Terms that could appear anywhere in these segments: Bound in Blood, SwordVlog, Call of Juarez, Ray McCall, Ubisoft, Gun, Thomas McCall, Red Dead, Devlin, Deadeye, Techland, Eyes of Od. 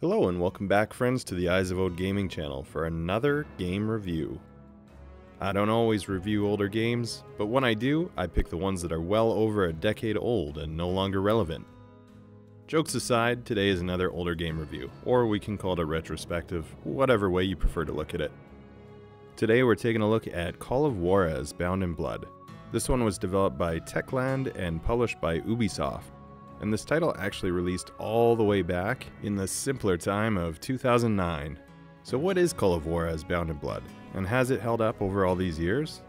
Hello and welcome back, friends, to the Eyes of Old Gaming channel for another game review. I don't always review older games, but when I do, I pick the ones that are well over a decade old and no longer relevant. Jokes aside, today is another older game review, or we can call it a retrospective, whatever way you prefer to look at it. Today we're taking a look at Call of Juarez: Bound in Blood. This one was developed by Techland and published by Ubisoft. And this title actually released all the way back in the simpler time of 2009. So what is Call of Juarez: Bound in Blood, and has it held up over all these years?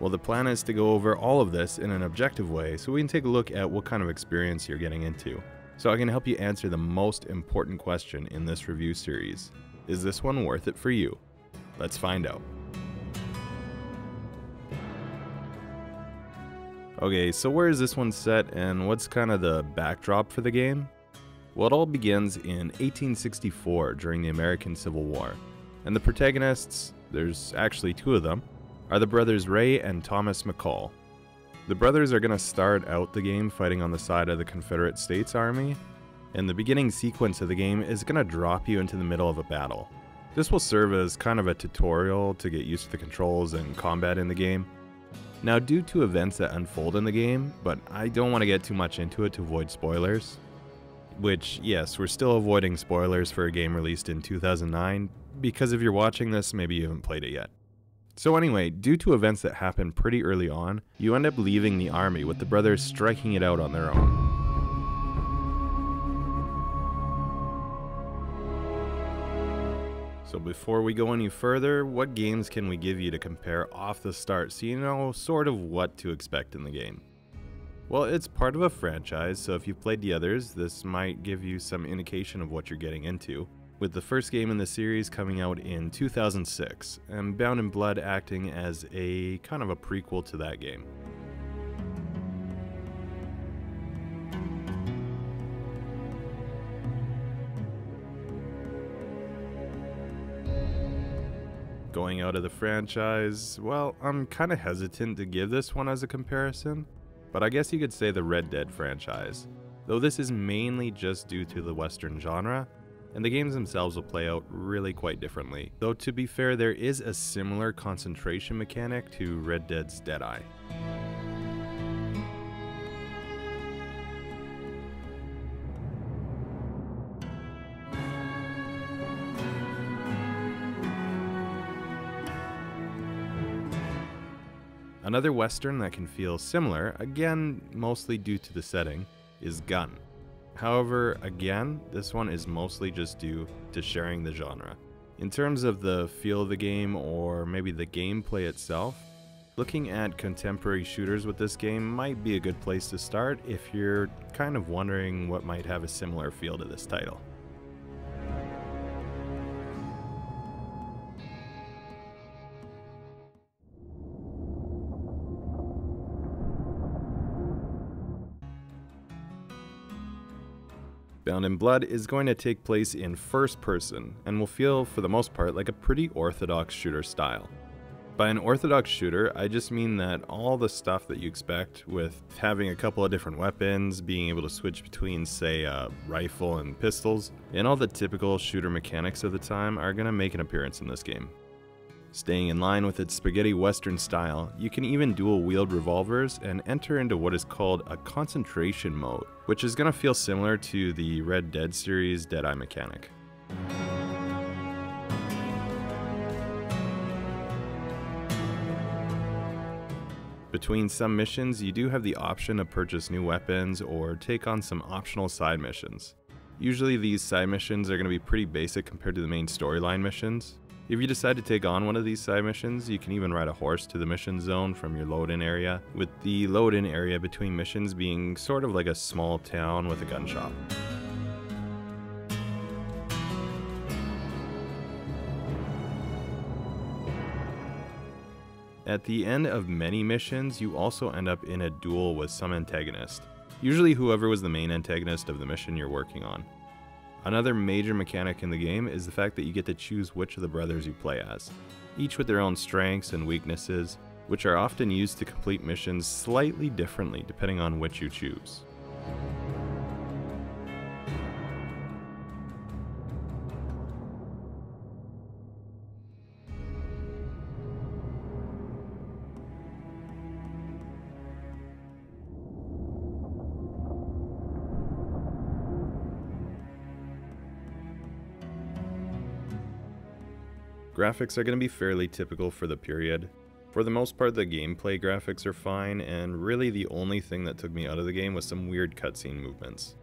Well, the plan is to go over all of this in an objective way so we can take a look at what kind of experience you're getting into. So I can help you answer the most important question in this review series. Is this one worth it for you? Let's find out. Okay, so where is this one set and what's kind of the backdrop for the game? Well, it all begins in 1864 during the American Civil War, and the protagonists, there's actually two of them, are the brothers Ray and Thomas McCall. The brothers are going to start out the game fighting on the side of the Confederate States Army, and the beginning sequence of the game is going to drop you into the middle of a battle. This will serve as kind of a tutorial to get used to the controls and combat in the game. Now, due to events that unfold in the game, but I don't want to get too much into it to avoid spoilers, which, yes, we're still avoiding spoilers for a game released in 2009, because if you're watching this, maybe you haven't played it yet. So anyway, due to events that happen pretty early on, you end up leaving the army with the brothers striking it out on their own. So before we go any further, what games can we give you to compare off the start so you know sort of what to expect in the game? Well, it's part of a franchise, so if you've played the others, this might give you some indication of what you're getting into, with the first game in the series coming out in 2006, and Bound in Blood acting as a kind of a prequel to that game. Going out of the franchise, well, I'm kind of hesitant to give this one as a comparison, but I guess you could say the Red Dead franchise, though this is mainly just due to the Western genre, and the games themselves will play out really quite differently, though to be fair, there is a similar concentration mechanic to Red Dead's Deadeye. Another Western that can feel similar, again mostly due to the setting, is Gun. However, again, this one is mostly just due to sharing the genre. In terms of the feel of the game, or maybe the gameplay itself, looking at contemporary shooters with this game might be a good place to start if you're kind of wondering what might have a similar feel to this title. Bound in Blood is going to take place in first person and will feel, for the most part, like a pretty orthodox shooter style. By an orthodox shooter, I just mean that all the stuff that you expect with having a couple of different weapons, being able to switch between, say, a rifle and pistols, and all the typical shooter mechanics of the time are going to make an appearance in this game. Staying in line with its spaghetti western style, you can even dual wield revolvers and enter into what is called a concentration mode, which is going to feel similar to the Red Dead series Deadeye mechanic. Between some missions, you do have the option to purchase new weapons or take on some optional side missions. Usually these side missions are going to be pretty basic compared to the main storyline missions. If you decide to take on one of these side missions, you can even ride a horse to the mission zone from your load-in area, with the load-in area between missions being sort of like a small town with a gun shop. At the end of many missions, you also end up in a duel with some antagonist, usually whoever was the main antagonist of the mission you're working on. Another major mechanic in the game is the fact that you get to choose which of the brothers you play as, each with their own strengths and weaknesses, which are often used to complete missions slightly differently depending on which you choose. Graphics are going to be fairly typical for the period. For the most part, the gameplay graphics are fine, and really the only thing that took me out of the game was some weird cutscene movements.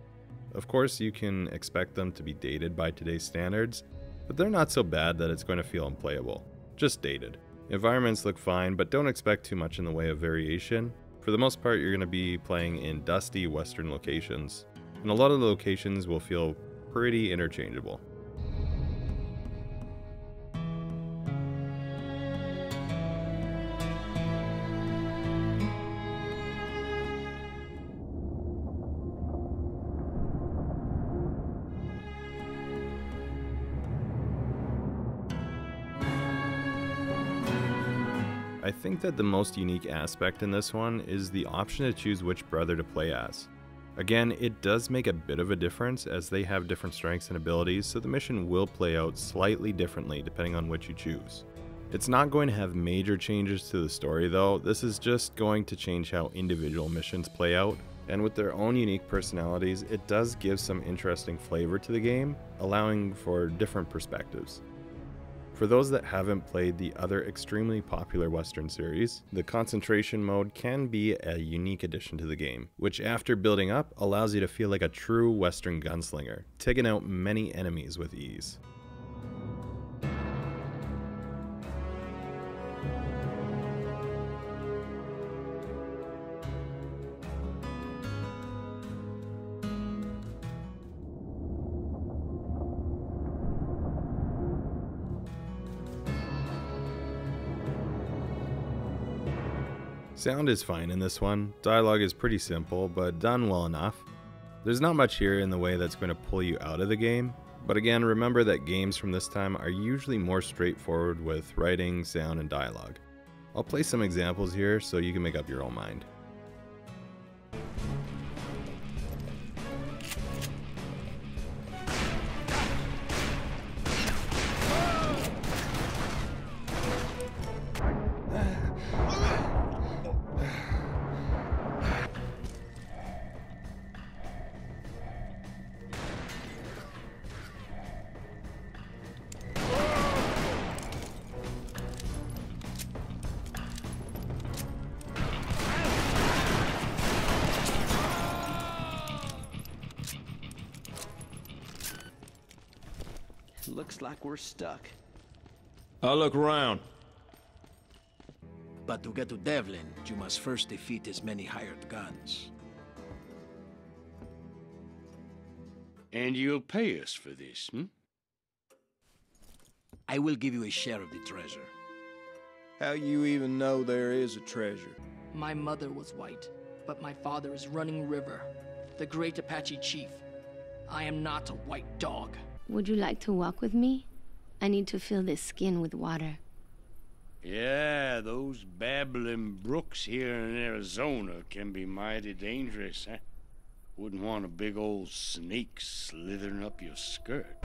Of course, you can expect them to be dated by today's standards, but they're not so bad that it's going to feel unplayable. Just dated. Environments look fine, but don't expect too much in the way of variation. For the most part, you're going to be playing in dusty western locations, and a lot of the locations will feel pretty interchangeable. I think that the most unique aspect in this one is the option to choose which brother to play as. Again, it does make a bit of a difference as they have different strengths and abilities, so the mission will play out slightly differently depending on which you choose. It's not going to have major changes to the story though, this is just going to change how individual missions play out, and with their own unique personalities, it does give some interesting flavor to the game, allowing for different perspectives. For those that haven't played the other extremely popular Western series, the concentration mode can be a unique addition to the game, which after building up allows you to feel like a true Western gunslinger, taking out many enemies with ease. Sound is fine in this one, dialogue is pretty simple, but done well enough. There's not much here in the way that's going to pull you out of the game, but again, remember that games from this time are usually more straightforward with writing, sound, and dialogue. I'll play some examples here so you can make up your own mind. Looks like we're stuck. I'll look round. But to get to Devlin, you must first defeat as many hired guns. And you'll pay us for this, hmm? I will give you a share of the treasure. How you even know there is a treasure? My mother was white, but my father is Running River, the great Apache chief. I am not a white dog. Would you like to walk with me? I need to fill this skin with water. Yeah, those babbling brooks here in Arizona can be mighty dangerous, huh? Wouldn't want a big old snake slithering up your skirt.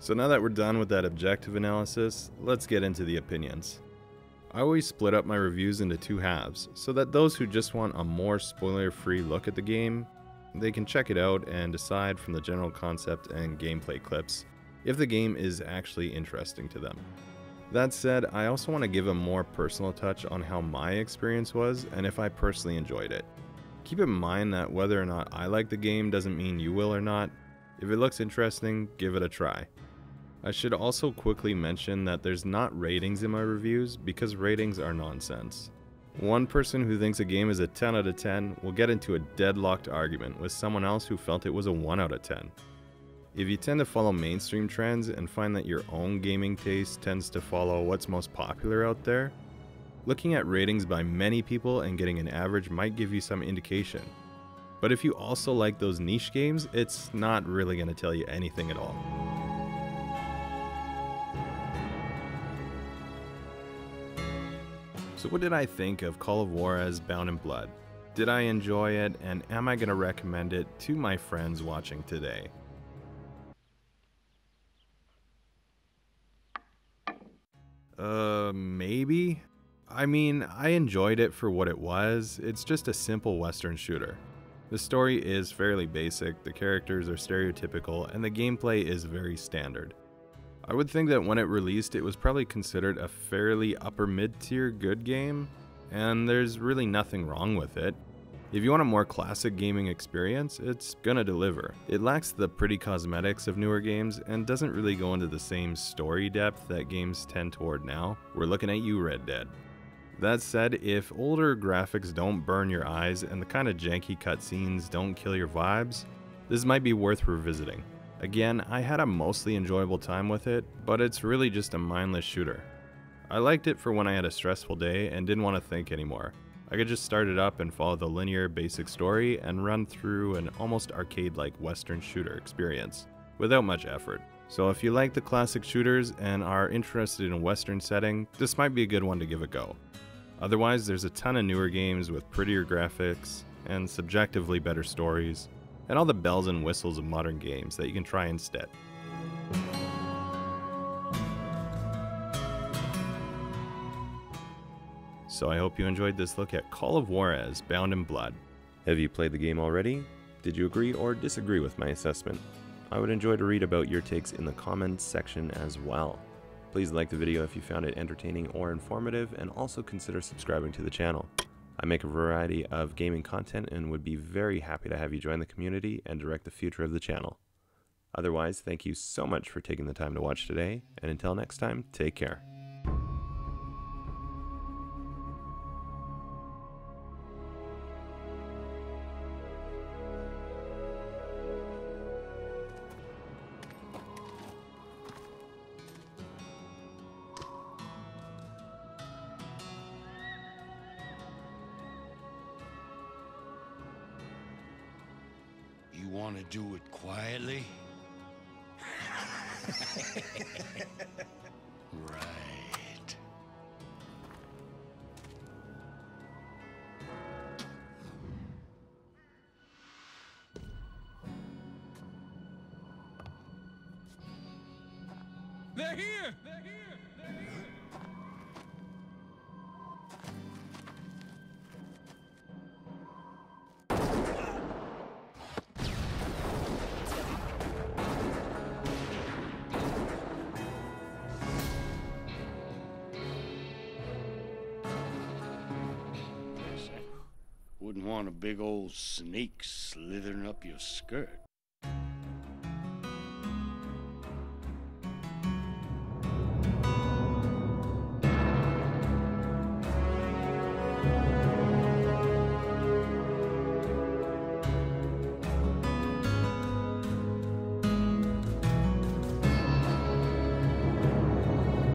So now that we're done with that objective analysis, let's get into the opinions. I always split up my reviews into two halves, so that those who just want a more spoiler-free look at the game, they can check it out and decide from the general concept and gameplay clips if the game is actually interesting to them. That said, I also want to give a more personal touch on how my experience was and if I personally enjoyed it. Keep in mind that whether or not I like the game doesn't mean you will or not. If it looks interesting, give it a try. I should also quickly mention that there's not ratings in my reviews because ratings are nonsense. One person who thinks a game is a 10 out of 10 will get into a deadlocked argument with someone else who felt it was a 1 out of 10. If you tend to follow mainstream trends and find that your own gaming taste tends to follow what's most popular out there, looking at ratings by many people and getting an average might give you some indication. But if you also like those niche games, it's not really going to tell you anything at all. So what did I think of Call of Juarez Bound in Blood? Did I enjoy it, and am I going to recommend it to my friends watching today? Maybe? I mean, I enjoyed it for what it was. It's just a simple Western shooter. The story is fairly basic, the characters are stereotypical, and the gameplay is very standard. I would think that when it released, it was probably considered a fairly upper mid-tier good game, and there's really nothing wrong with it. If you want a more classic gaming experience, it's gonna deliver. It lacks the pretty cosmetics of newer games and doesn't really go into the same story depth that games tend toward now. We're looking at you, Red Dead. That said, if older graphics don't burn your eyes and the kind of janky cutscenes don't kill your vibes, this might be worth revisiting. Again, I had a mostly enjoyable time with it, but it's really just a mindless shooter. I liked it for when I had a stressful day and didn't want to think anymore. I could just start it up and follow the linear basic story and run through an almost arcade-like Western shooter experience, without much effort. So if you like the classic shooters and are interested in a Western setting, this might be a good one to give a go. Otherwise, there's a ton of newer games with prettier graphics and subjectively better stories, and all the bells and whistles of modern games that you can try instead. So I hope you enjoyed this look at Call of Juarez Bound in Blood. Have you played the game already? Did you agree or disagree with my assessment? I would enjoy to read about your takes in the comments section as well. Please like the video if you found it entertaining or informative, and also consider subscribing to the channel. I make a variety of gaming content and would be very happy to have you join the community and direct the future of the channel. Otherwise, thank you so much for taking the time to watch today, and until next time, take care. You want to do it quietly? Right. They're here! They're here! They're here! Wouldn't want a big old snake slithering up your skirt.